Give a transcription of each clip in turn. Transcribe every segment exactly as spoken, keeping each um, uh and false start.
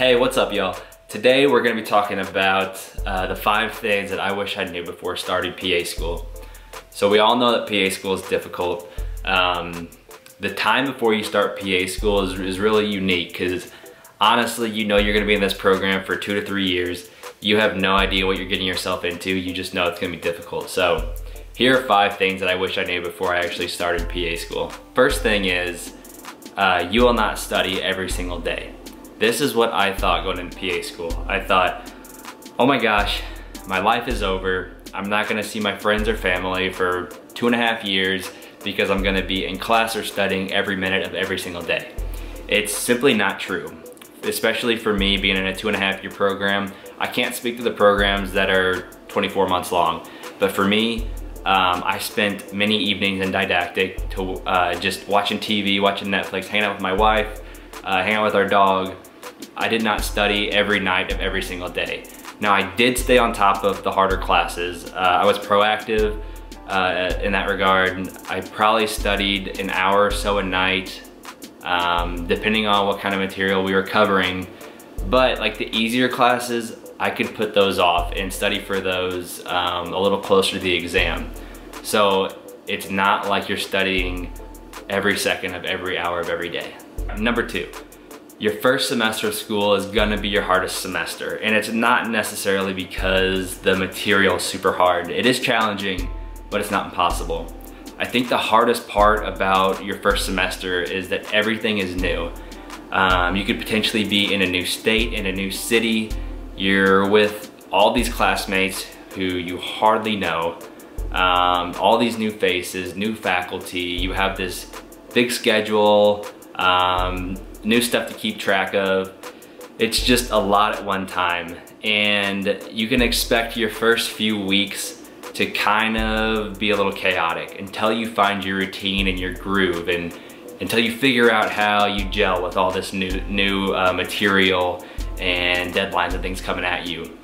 Hey, what's up, y'all? Today we're gonna be talking about uh, the five things that I wish I knew before starting P A school. So we all know that P A school is difficult. Um, the time before you start P A school is, is really unique because honestly, you know you're gonna be in this program for two to three years. You have no idea what you're getting yourself into. You just know it's gonna be difficult. So here are five things that I wish I knew before I actually started P A school. First thing is uh, you will not study every single day. This is what I thought going into P A school. I thought, oh my gosh, my life is over. I'm not gonna see my friends or family for two and a half years because I'm gonna be in class or studying every minute of every single day. It's simply not true, especially for me being in a two and a half year program. I can't speak to the programs that are twenty-four months long, but for me, um, I spent many evenings in didactic to uh, just watching T V, watching Netflix, hanging out with my wife, uh, hanging out with our dog. I did not study every night of every single day. Now I did stay on top of the harder classes. Uh, I was proactive uh, in that regard. I probably studied an hour or so a night, um, depending on what kind of material we were covering. But like the easier classes, I could put those off and study for those um, a little closer to the exam. So it's not like you're studying every second of every hour of every day. Number two. Your first semester of school is gonna be your hardest semester, and it's not necessarily because the material is super hard. It is challenging, but it's not impossible. I think the hardest part about your first semester is that everything is new. Um, you could potentially be in a new state, in a new city. You're with all these classmates who you hardly know, um, all these new faces, new faculty. You have this big schedule, um, new stuff to keep track of. It's just a lot at one time. And you can expect your first few weeks to kind of be a little chaotic until you find your routine and your groove, and until you figure out how you gel with all this new, new uh, material and deadlines and things coming at you.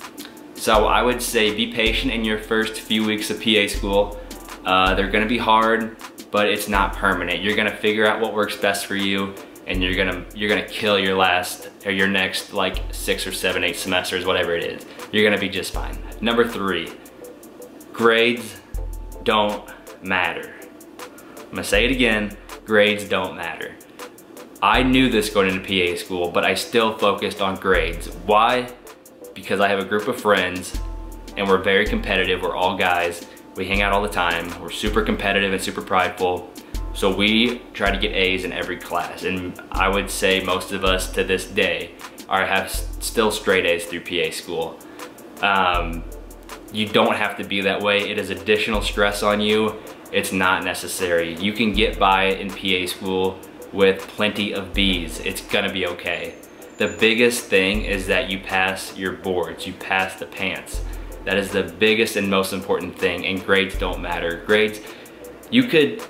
So I would say be patient in your first few weeks of P A school. Uh, they're gonna be hard, but it's not permanent. You're gonna figure out what works best for you, and you're gonna you're gonna kill your last or your next like six or seven, eight semesters, whatever it is. You're gonna be just fine. Number three, grades don't matter. I'm gonna say it again, grades don't matter. I knew this going into P A school, but I still focused on grades. Why? Because I have a group of friends and we're very competitive, we're all guys. We hang out all the time, we're super competitive and super prideful. So we try to get A's in every class, and I would say most of us to this day are have still straight A's through P A school. Um, you don't have to be that way. It is additional stress on you. It's not necessary. You can get by in P A school with plenty of B's. It's gonna be okay. The biggest thing is that you pass your boards, you pass the pants. That is the biggest and most important thing, and grades don't matter. Grades, you could,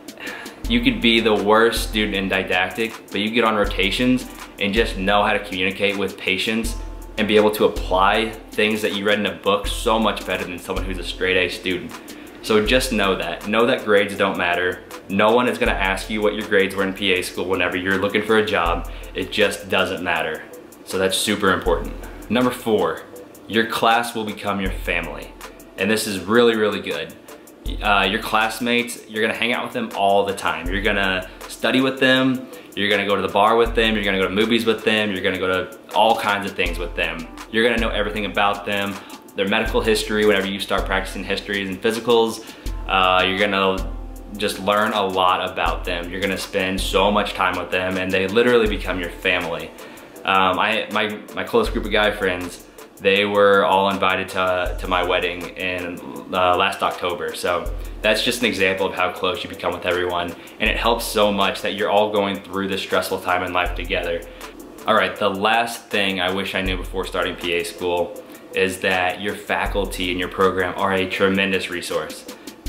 You could be the worst student in didactic, but you get on rotations and just know how to communicate with patients and be able to apply things that you read in a book so much better than someone who's a straight A student. So just know that. Know that grades don't matter. No one is gonna ask you what your grades were in P A school whenever you're looking for a job. It just doesn't matter. So that's super important. Number four, your class will become your family. And this is really, really good. Uh, your classmates, you're gonna hang out with them all the time. You're gonna study with them, you're gonna go to the bar with them, you're gonna go to movies with them, you're gonna go to all kinds of things with them. You're gonna know everything about them, their medical history, whenever you start practicing histories and physicals. Uh, you're gonna just learn a lot about them. You're gonna spend so much time with them, and they literally become your family. Um, I, my, my close group of guy friends, they were all invited to, to my wedding in uh, last October. So that's just an example of how close you become with everyone. And it helps so much that you're all going through this stressful time in life together. All right, the last thing I wish I knew before starting P A school is that your faculty and your program are a tremendous resource.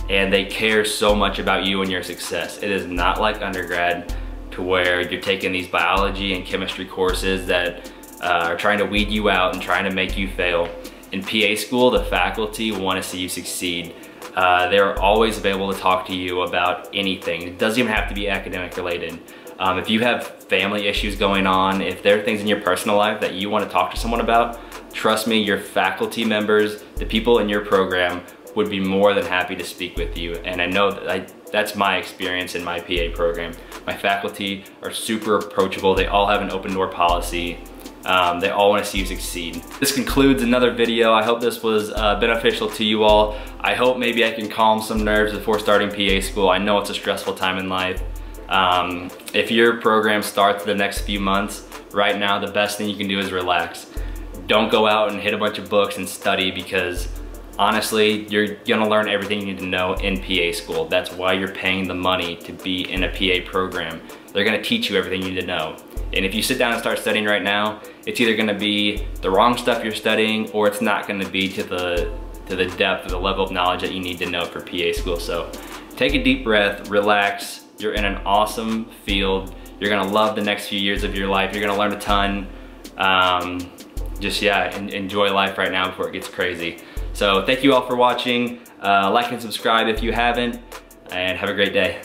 And they care so much about you and your success. It is not like undergrad to where you're taking these biology and chemistry courses that Uh, are trying to weed you out and trying to make you fail. In P A school, the faculty want to see you succeed. Uh, they're always available to talk to you about anything. It doesn't even have to be academic related. Um, if you have family issues going on, if there are things in your personal life that you want to talk to someone about, trust me, your faculty members, the people in your program would be more than happy to speak with you. And I know that I, that's my experience in my P A program. My faculty are super approachable. They all have an open door policy. Um, they all want to see you succeed. This concludes another video. I hope this was uh, beneficial to you all. I hope maybe I can calm some nerves before starting P A school. I know it's a stressful time in life. Um, if your program starts the next few months, right now the best thing you can do is relax. Don't go out and hit a bunch of books and study, because honestly, you're gonna learn everything you need to know in P A school. That's why you're paying the money to be in a P A program. They're gonna teach you everything you need to know. And if you sit down and start studying right now, it's either gonna be the wrong stuff you're studying, or it's not gonna be to the, to the depth or the level of knowledge that you need to know for P A school. So take a deep breath, relax. You're in an awesome field. You're gonna love the next few years of your life. You're gonna learn a ton. Um, just yeah, en enjoy life right now before it gets crazy. So thank you all for watching. Uh, like and subscribe if you haven't, and have a great day.